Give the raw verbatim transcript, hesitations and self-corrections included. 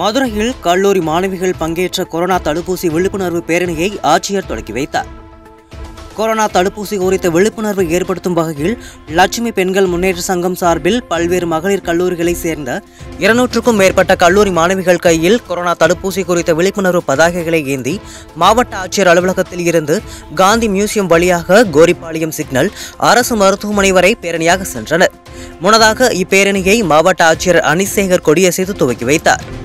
மதுரையில் கல்லூரி மாணவிகள் பங்கேற்ற கொரோனா தடுப்பூசி விழிப்புணர்வு பேரணியை ஆட்சியர் தொடங்கி வைத்தார். கொரோனா தடுப்பூசி குறித்த விழிப்புணர்வு ஏற்படுத்தும் வகையில் லட்சுமி பெண்கள் முன்னேற்ற சங்கம் சார்பில் பல்வேறு மகளிர் கல்லூரிகளைச் சேர்ந்த இருநூற்றுக்கும் மேற்பட்ட கல்லூரி மாணவிகள் கையில் கொரோனா தடுப்பூசி குறித்த விழிப்புணர்வு பதாகைகளை ஏந்தி மாவட்ட ஆட்சியர் அலுவலகத்தில் இருந்து காந்தி மியூசியம் வழியாக கோரிப்பாளையம் சிக்னல் அரசு மருத்துவமனை வரை பேரணியாக சென்றனர். முன்னதாக இப்பேரணியை மாவட்ட ஆட்சியர் அனிசேகர் கொடியசைத்து துவக்கி வைத்தார்.